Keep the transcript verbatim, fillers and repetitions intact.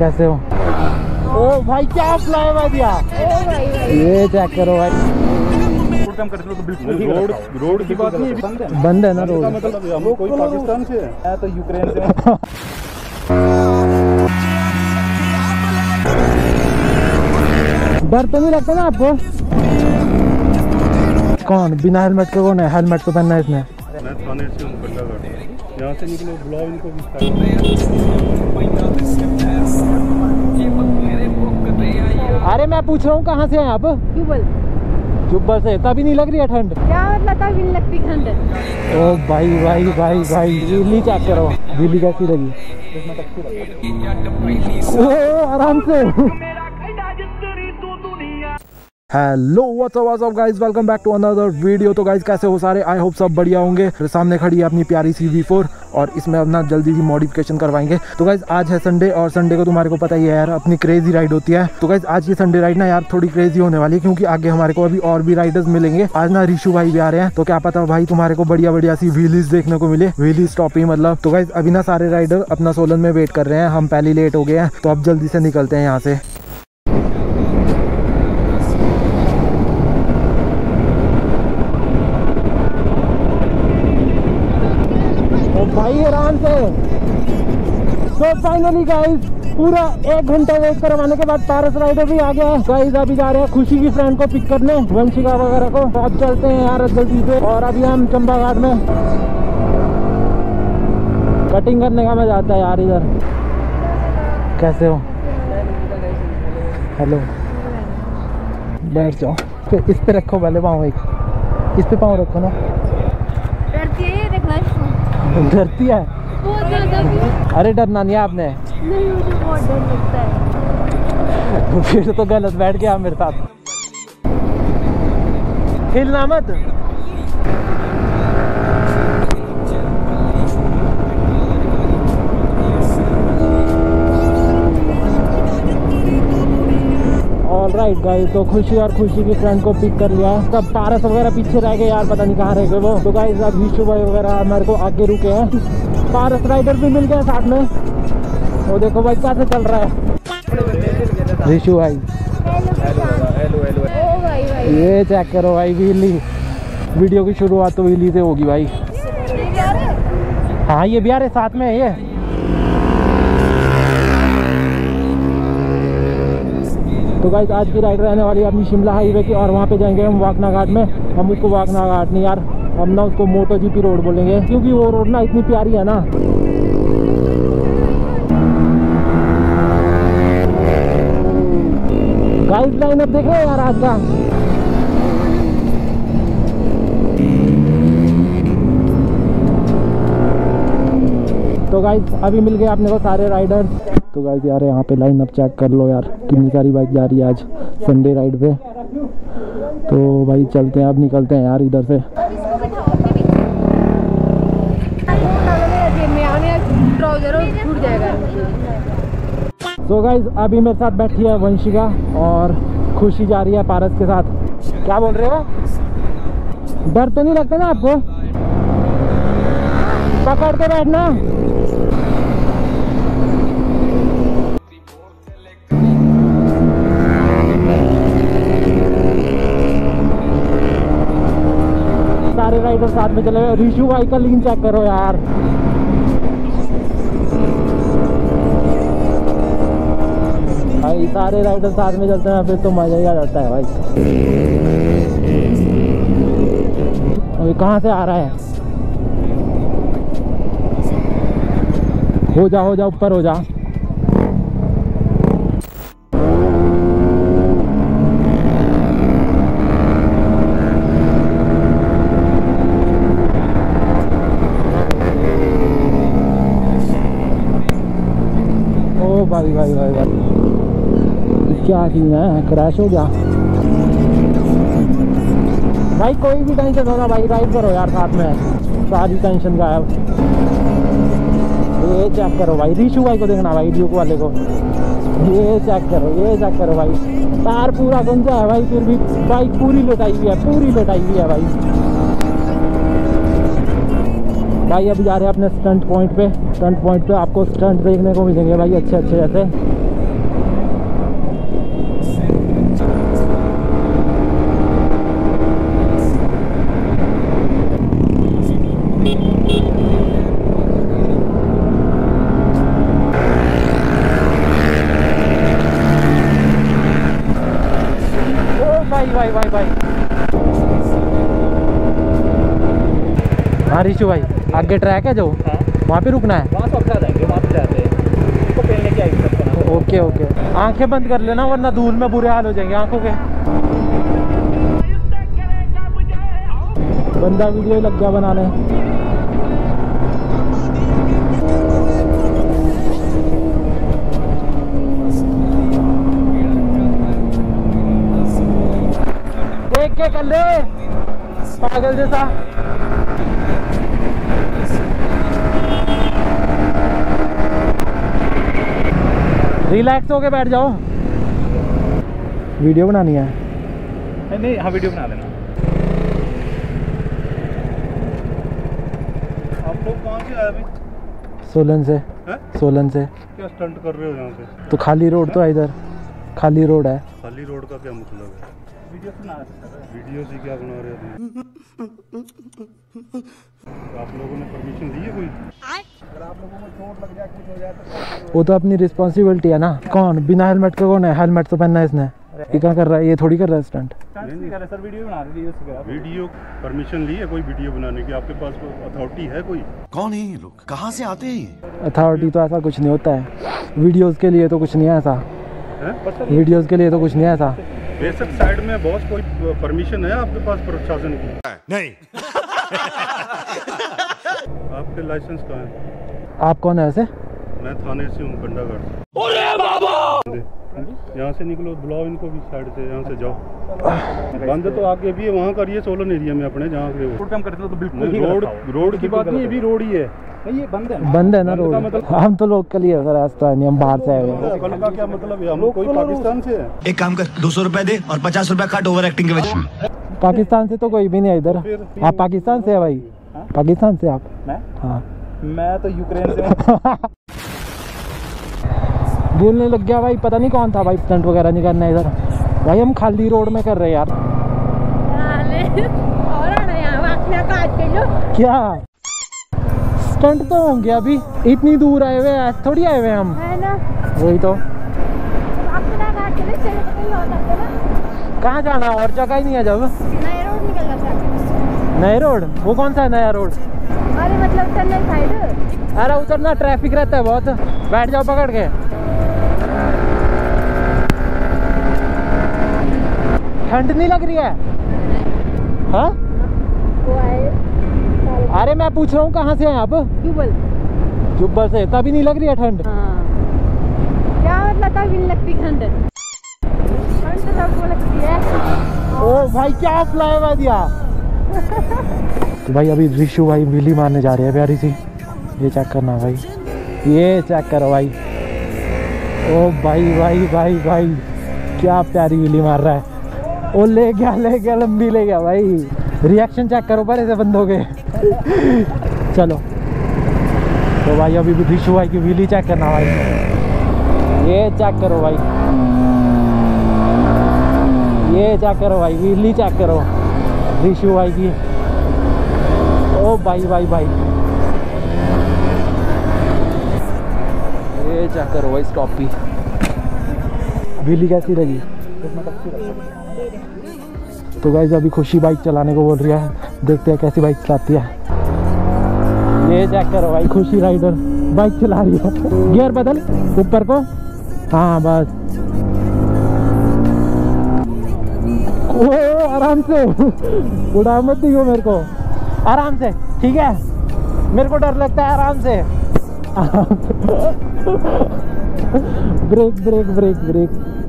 कैसे हो? ओ भाई क्या फ्लाईवा दिया, ये चेक करो भाई। रोड रोड की बात नहीं, बंद है ना रोड, मतलब हम लोग कोई पाकिस्तान से है तो यूक्रेन से। डर तो नहीं लगता ना आपको? कौन बिना हेलमेट के, कौन है? हेलमेट तो पहनना है इसने। यहाँ से निकलो, बुलाओ इनको। अरे मैं पूछ रहा हूँ कहाँ से हैं आप? जुब्बल से। तभी नहीं लग रही है ठंड? क्या मतलब नहीं लगती ठंड? ओ भाई भाई भाई भाई दिल्ली चेक करो, दिल्ली कैसी लगी? आराम से। Hello what's up what's up guys, welcome back to another video. तो गाइस कैसे हो सारे, आई होप सब बढ़िया होंगे। फिर सामने खड़ी है अपनी प्यारी सी वी फोर और इसमें अपना जल्दी की मॉडिफिकेशन करवाएंगे। तो गाइस आज है संडे और संडे को तुम्हारे को पता ही है यार अपनी क्रेजी राइड होती है। तो गाइस आज की संडे राइड ना यार थोड़ी क्रेजी होने वाली है, क्योंकि आगे हमारे को अभी और भी राइडर्स मिलेंगे। आज ना रिशु भाई भी आ रहे हैं, तो क्या पता भाई तुम्हारे को बढ़िया बढ़िया सी व्हीलीज देखने को मिले, व्हीलीज टॉपिंग मतलब। तो गाइस अभी ना सारे राइडर अपना सोलन में वेट कर रहे हैं, हम पहले लेट हो गए हैं, तो अब जल्दी से निकलते हैं यहाँ से। तो फाइनली गाइस पूरा एक घंटा वेट करवाने के बाद पैरस राइडर भी आ गया है। गाइस अभी जा रहे हैं खुशी की फ्रेंड को पिक करने, वंशिका वगैरह को। तो अब चलते हैं यार जल्दी से, और अभी हम चंबा घाट में कटिंग करने का मजा आता है यार। इधर कैसे हो? हेलो, बैठ जाओ। इस पे रखो पहले पाँव, एक इस पे पाँव रखो ना। डरती है? अरे डरना नहीं है आपने? नहीं, मुझे बहुत डर लगता है। फिर तो गलत बैठ गया मेरे साथ। हिलना मत। ऑलराइट गाइस, तो खुशी और खुशी की फ्रेंड को पिक कर लिया। सब पारस वगैरह पीछे रह गए यार, पता नहीं कहाँ रह गए वो। तो गाइस अब हिशु भाई वगैरह हमारे को आगे रुके हैं, पारस राइडर भी मिल गया साथ में। वो देखो भाई कैसे चल रहा है रिशु भाई। ये चेक करो भाई व्हीली, वीडियो की शुरुआत तो व्हीली से होगी भाई। हाँ ये भी आ रहे साथ में है ये। तो गाइस आज की राइड रहने वाली है अपनी शिमला हाईवे की, और वहाँ पे जाएंगे हम वाकना घाट में। हम उसको वाकना घाट नहीं यार, हम ना उसको मोटो जीपी रोड बोलेंगे, क्योंकि वो रोड ना इतनी प्यारी है ना। गाइस लाइन अब देख रहे हो यार आज का। तो गाइस अभी मिल गए आपने को सारे राइडर्स। तो गाइस यार यहाँ पे लाइन अब चेक कर लो यार, कितनी सारी बाइक जा रही है आज संडे राइड पे। तो भाई चलते हैं अब, निकलते हैं यार इधर से। तो गाइस अभी मेरे साथ बैठी है वंशिका, और खुशी जा रही है पारस के साथ। क्या बोल रहे हो? डर तो नहीं लगता ना आपको? पकड़ के बैठना। सारे राइडर साथ में चले। रिशु भाई का लीन चेक करो यार। भाई सारे राइडर साथ में चलते हैं, फिर तो मजा ही आ जाता है भाई। अभी कहाँ से आ रहा है? हो जा हो जा, ऊपर हो जा। भाई भाई भाई भाई क्या चीज है, क्रैश हो गया भाई। कोई भी टेंशन हो ना भाई, राइड करो यार साथ में, सारी टेंशन गायब। ये चेक करो भाई, रिशु भाई को देखना भाई, ड्यूक वाले को। ये चेक करो, ये चेक करो भाई, तार पूरा गंजा है भाई, फिर भी बाइक पूरी लौटाई हुई है, पूरी लौटाई हुई है भाई। भाई अभी जा रहे हैं अपने स्टंट पॉइंट पे। स्टंट पॉइंट पे आपको स्टंट देखने को मिलेंगे भाई अच्छे अच्छे जैसे। भाई भाई हाँ रिशु भाई आगे ट्रैक है जो वहाँ पे रुकना है, वहाँ से अपना जाएंगे, वहाँ पे जाते हैं इसको पहले क्या करना। ओके ओके आंखें बंद कर लेना वरना धूल में बुरे हाल हो जाएंगे आंखों के। बंदा वीडियो लग गया बनाने। देख के कर ले पागल जैसा। रिलैक्स होके बैठ जाओ। वीडियो बनानी है नहीं? हाँ वीडियो बना देना। आप लोग कहाँ से आए अभी? सोलन से। है? सोलन से। क्या स्टंट कर रहे हो यहाँ पे? तो खाली रोड तो है इधर, खाली रोड है। खाली रोड का क्या मतलब है? वीडियो बना रहे हो? वीडियो से क्या बना रहे हो? आप लोगों ने परमिशन दी है कोई? अगर आप लोगों को चोट लग जाए कुछ हो जाए तो? वो तो अपनी रिस्पॉन्सिबिलिटी है ना। कौन बिना हेलमेट का कौन है? हेलमेट तो पहनना है इसने। ये क्या कर रहा है? ये थोड़ी कर रहा है स्टंट। नहीं कर रहा सर, वीडियो बना रही है। वीडियो परमिशन ली है कोई वीडियो बनाने की? आपके पास अथॉरिटी है कोई? कौन है ये लोग, कहाँ से आते हैं? अथॉरिटी तो ऐसा कुछ नहीं होता है वीडियोस के लिए, तो कुछ नहीं है ऐसा। है? वीडियोस के लिए तो कुछ नहीं है ऐसा। बेसिक साइड में बॉस कोई परमिशन है आपके पास प्रशासन की? नहीं। आपके लाइसेंस कहाँ है? आप कौन है वैसे? मैं थाने से हूँ, गंडागढ़। यहाँ से निकलो, बुलाओ इनको भी साइड से, यहाँ से जाओ। बंद तो आगे भी है वहाँ का, ये सोलन एरिया में अपने जहाँ पे रोड कम करते हो तो बिल्कुल रोड रोड की बात नहीं, ये भी रोड ही है। नहीं ये बंद है, बंद है ना रोड। मतलब हम तो लोकल ही है सर, रास्ता नहीं, हम बाहर से आए हैं। लोकल का क्या मतलब है? हम लोग कोई पाकिस्तान से है? एक काम कर, दो सौ रुपए दे और पचास रुपए काट ओवर एक्टिंग के वजह। पाकिस्तान से तो कोई भी नहीं है इधर। आप पाकिस्तान से है भाई? पाकिस्तान से आप? हाँ मैं तो यूक्रेन से। बोलने लग गया भाई, पता नहीं कौन था भाई। स्टंट वगैरह नहीं करना इधर भाई, हम खाली रोड में कर रहे हैं यार। और यार क्या स्टंट तो होंगे अभी, इतनी दूर आए हुए आज थोड़ी आए हुए हम, है ना? वही तो, कहाँ जाना और जगह ही नहीं है। जब नया रोड निकलना चाहिए। नया रोड वो कौन सा है नया रोड? अरे मतलब टनल साइड। अरे उतरना, ट्रैफिक रहता है बहुत। बैठ जाओ पकड़ के। ठंड नहीं लग रही है? हाँ? अरे मैं पूछ रहा हूँ कहाँ से हैं आप? जुब्बल। जुब्बल से। तभी नहीं लग रही है ठंड? हाँ। क्या मतलब तभी नहीं लगती ठंड? ठंड तो सबको लगती है। ओ भाई क्या फ्लाईओवर दिया। तो भाई अभी ऋषु भाई बिल्ली मारने जा रहे हैं प्यारी सी। ये चेक करना भाई, ये चेक करो भाई। ओ भाई भाई भाई भाई क्या प्यारी बिल्ली मार रहा है। ओ ले गया ले गया, लंबी ले गया भाई। रिएक्शन चेक करो पर ऐसे बंदों के। चलो तो भाई अभी भी ऋषु भाई की व्हीली चेक करना भाई, ये चेक करो भाई, ये चेक करो भाई, व्हीली चेक करो ऋषु भाई की। ओ भाई भाई भाई ये चेक करो भाई, स्टॉप की व्हीली कैसी लगी? तो गाइस अभी खुशी बाइक चलाने को बोल रही है, देखते हैं कैसी बाइक चलाती है। ये चेक करो भाई, खुशी राइडर बाइक चला रही है। गियर बदल ऊपर को, हाँ बस। ओ आराम से, उड़ा मत दियो मेरे को, आराम से ठीक है, मेरे को डर लगता है। आराम से, आराम से। Brake brake brake break